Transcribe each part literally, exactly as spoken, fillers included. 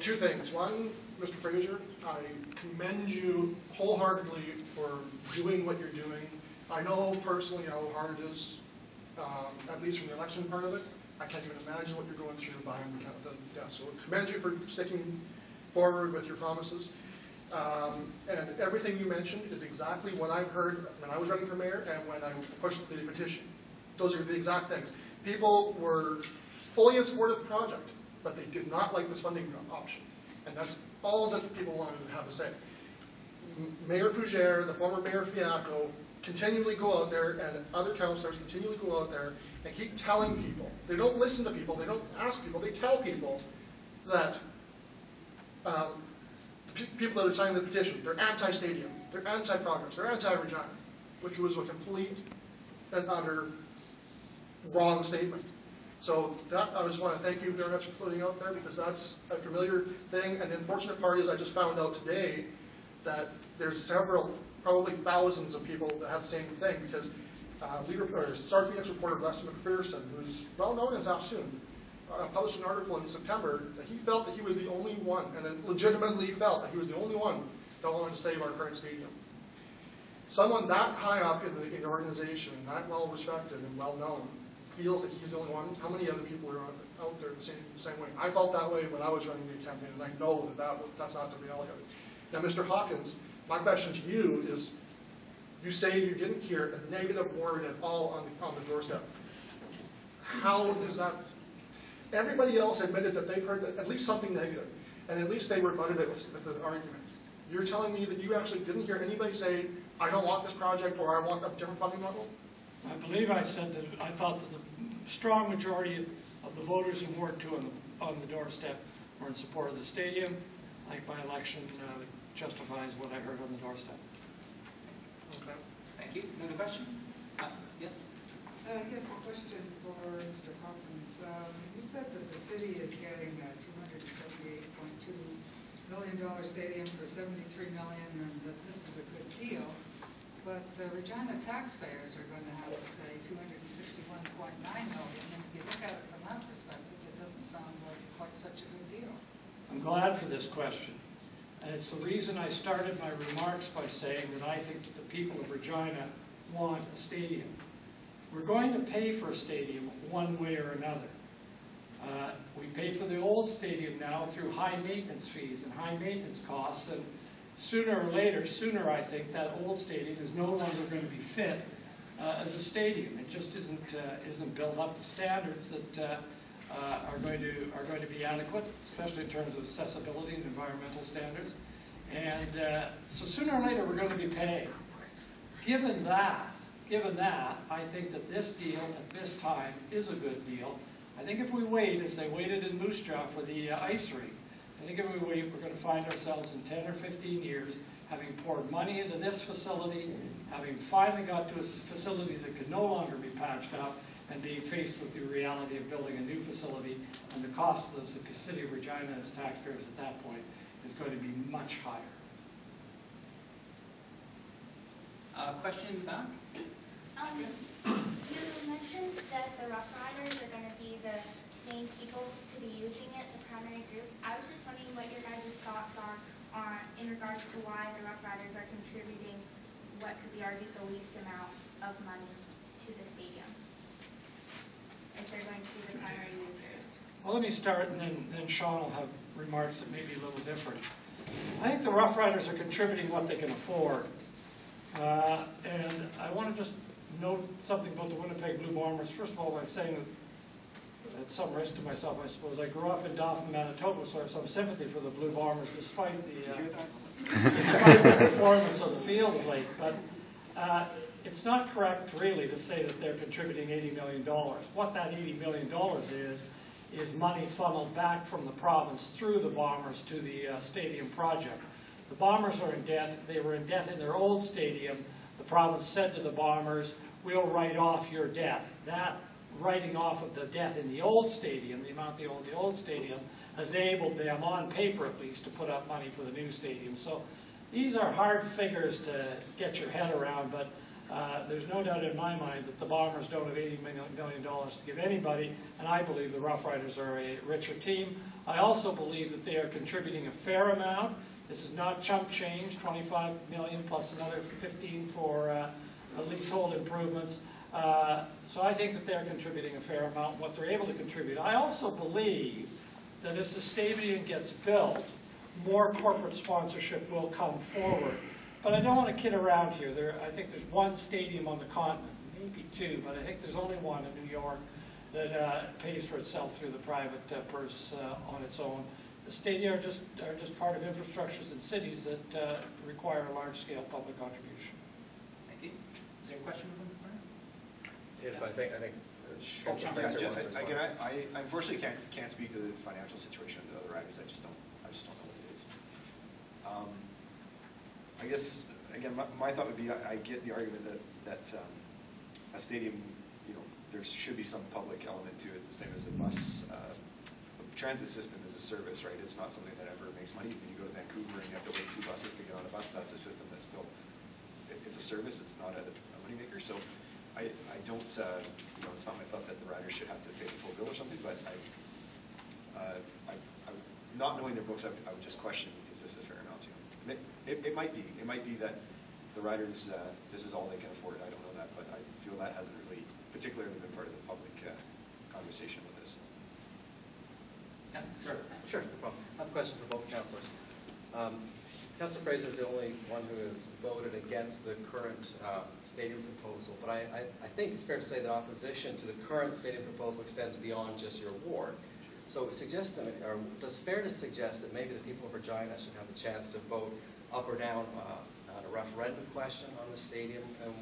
two things. One, Mister Fraser, I commend you wholeheartedly for doing what you're doing. I know personally how hard it is, um, at least from the election part of it. I can't even imagine what you're going through behind the desk. So I commend you for sticking forward with your promises. Um, and everything you mentioned is exactly what I've heard when I was running for mayor and when I pushed the petition. Those are the exact things. People were fully in support of the project, but they did not like this funding option. And that's all that people wanted to have to say. Mayor Fougere, the former Mayor Fiacco, continually go out there, and other councillors continually go out there and keep telling people. They don't listen to people. They don't ask people. They tell people that um, the people that are signing the petition, they're anti-stadium, they're anti-progress, they're anti-Regina, which was a complete and utter wrong statement. So that, I just want to thank you very much for putting out there, because that's a familiar thing. And the unfortunate part is I just found out today that there's several, probably thousands of people that have the same thing, because uh, we or Star Phoenix reporter Weston McPherson, who's well known in Saskatoon, uh, published an article in September that he felt that he was the only one, and then legitimately felt that he was the only one that wanted to save our current stadium. Someone that high up in the, in the organization, that well respected and well known, feels that he's the only one. How many other people are out there the same, the same way? I felt that way when I was running the campaign, and I know that, that that's not the reality of it. Now, Mister Hawkins, my question to you is, you say you didn't hear a negative word at all on the, on the doorstep. How is that? Everybody else admitted that they've heard at least something negative, and at least they rebutted it with, with an argument. You're telling me that you actually didn't hear anybody say, I don't want this project, or I want a different funding model? I believe I said that I thought that the strong majority of the voters in Ward two on the, on the doorstep were in support of the stadium. I think my election uh, justifies what I heard on the doorstep. Okay. Thank you. Another question? Uh, yeah. Uh, yes, a question for Mister Hawkins. Um, you said that the city is getting a two hundred seventy-eight point two million dollar stadium for seventy-three million dollars, and that this is a good deal. But uh, Regina taxpayers are going to have to pay two hundred sixty-one point nine million dollars, and if you look at it from that perspective, it doesn't sound like quite such a good deal. I'm glad for this question, and it's the reason I started my remarks by saying that I think that the people of Regina want a stadium. We're going to pay for a stadium one way or another. Uh, we pay for the old stadium now through high maintenance fees and high maintenance costs, and sooner or later, sooner I think, that old stadium is no longer going to be fit uh, as a stadium. It just isn't uh, isn't built up to standards that uh, uh, are going to are going to be adequate, especially in terms of accessibility and environmental standards. And uh, so sooner or later we're going to be paying. Given that, given that, I think that this deal at this time is a good deal. I think if we wait, as they waited in Moose Jaw for the uh, ice rink, I think if we wait, we're going to find ourselves in ten or fifteen years having poured money into this facility, having finally got to a facility that could no longer be patched up, and being faced with the reality of building a new facility, and the cost of those, the city of Regina and its taxpayers at that point is going to be much higher. Uh, question in the back? Um, you mentioned that the Roughriders are going to be the main people to be using it, the primary group. I was just wondering what your guys' thoughts are on, in regards to why the Roughriders are contributing what could be argued the least amount of money to the stadium, if they're going to be the primary users. Well, let me start, and then, then Shawn will have remarks that may be a little different. I think the Roughriders are contributing what they can afford. Uh, and I want to just note something about the Winnipeg Blue Bombers. First of all, by saying that, at some risk to myself, I suppose, I grew up in Dauphin, Manitoba, so I have some sympathy for the Blue Bombers, despite the, uh, despite the performance of the field late. But uh, it's not correct, really, to say that they're contributing eighty million dollars. What that eighty million dollars is, is money funneled back from the province through the Bombers to the uh, stadium project. The Bombers are in debt. They were in debt in their old stadium. The province said to the Bombers, we'll write off your debt. That writing off of the debt in the old stadium, the amount they owe the old stadium, has enabled them, on paper at least, to put up money for the new stadium. So these are hard figures to get your head around, but Uh, there's no doubt in my mind that the Bombers don't have eighty million dollars to give anybody, and I believe the Rough Riders are a richer team. I also believe that they are contributing a fair amount. This is not chump change, twenty-five million dollars plus another fifteen for uh, leasehold improvements. Uh, so I think that they're contributing a fair amount, what they're able to contribute. I also believe that as the stadium gets built, more corporate sponsorship will come forward. But I don't want to kid around here. There, I think there's one stadium on the continent, maybe two, but I think there's only one in New York that uh, pays for itself through the private uh, purse uh, on its own. The stadia are just, are just part of infrastructures in cities that uh, require a large-scale public contribution. Thank you. Is there a question from the corner? Yes, yeah. I think, I think uh, oh, Sean, I, just, I, again, I, I unfortunately can't, can't speak to the financial situation of the other riders. I just don't, I just don't know what it is. Um, I guess, again, my, my thought would be I, I get the argument that, that um, a stadium, you know, there should be some public element to it, the same as a bus. Uh, a transit system is a service, right? It's not something that ever makes money. When you go to Vancouver and you have to wait two buses to get on a bus, that's a system that's still, it, it's a service, it's not a, a moneymaker. So I, I don't, uh, you know, it's not my thought that the riders should have to pay the full bill or something, but I, uh, I, I not knowing their books, I, I would just question, is this a fair amount to them? It, it, it might be. It might be that the riders, uh, this is all they can afford. I don't know that, but I feel that hasn't really particularly been part of the public uh, conversation with this. Yeah, sure. Sure. Well, I have a question for both councillors. Um, Councillor Fraser is the only one who has voted against the current uh, stadium proposal, but I, I, I think it's fair to say that opposition to the current stadium proposal extends beyond just your ward. So it suggests to me, or does fair to suggest that maybe the people of Regina should have the chance to vote up or down uh, on a referendum question on the stadium? Um,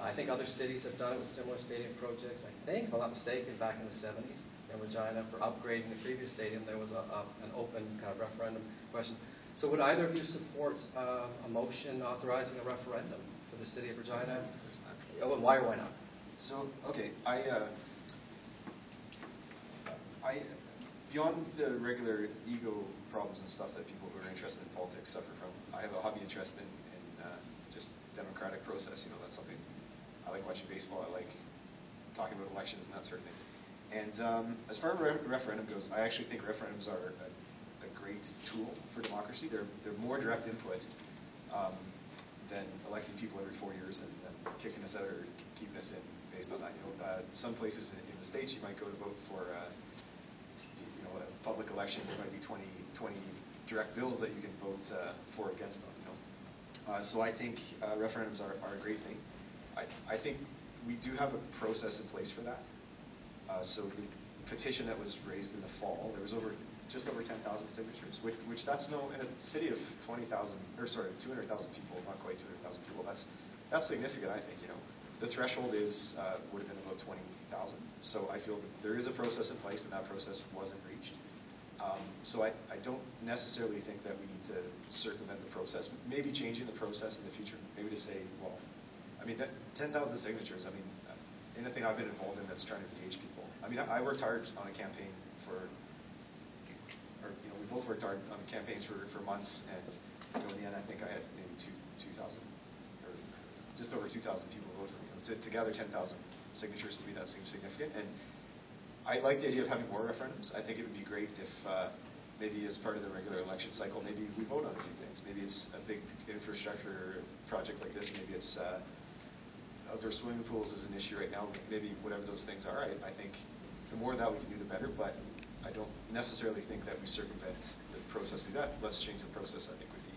I think other cities have done it with similar stadium projects. I think, if I'm not mistaken, back in the seventies in Regina for upgrading the previous stadium, there was a, a, an open kind of referendum question. So would either of you support uh, a motion authorizing a referendum for the city of Regina? Oh, and why or why not? So, okay, I, uh, I. Beyond the regular ego problems and stuff that people who are interested in politics suffer from, I have a hobby interest in, in uh, just democratic process. You know, that's something I like watching baseball. I like talking about elections and that sort of thing. And um, as far as re referendum goes, I actually think referendums are a, a great tool for democracy. They're they're more direct input um, than electing people every four years and, and kicking us out or keeping us in based on that. You know, uh, some places in, in the States you might go to vote for. Uh, A public election, there might be twenty, twenty direct bills that you can vote uh, for or against them. You know? uh, so I think uh, referendums are, are a great thing. I, I think we do have a process in place for that. Uh, so the petition that was raised in the fall, there was over just over ten thousand signatures, which, which that's no, in a city of twenty thousand, or sorry, two hundred thousand people, not quite two hundred thousand people, that's, that's significant, I think. You know, the threshold is, uh, would have been about twenty thousand. So I feel that there is a process in place and that process wasn't reached. Um, so I, I don't necessarily think that we need to circumvent the process. Maybe changing the process in the future, maybe to say, well, I mean, that ten thousand signatures, I mean, anything I've been involved in that's trying to engage people. I mean, I, I worked hard on a campaign for, or, you know, we both worked hard on campaigns for, for months, and you know, in the end, I think I had maybe two thousand, or just over two thousand people vote for me. You know, to, to gather ten thousand signatures, to me, that seems significant. And I like the idea of having more referendums. I think it would be great if uh, maybe as part of the regular election cycle, maybe we vote on a few things. Maybe it's a big infrastructure project like this. Maybe it's uh, outdoor swimming pools is an issue right now. Maybe whatever those things are, I, I think the more that we can do, the better. But I don't necessarily think that we circumvent the process like that. Let's change the process, I think, would be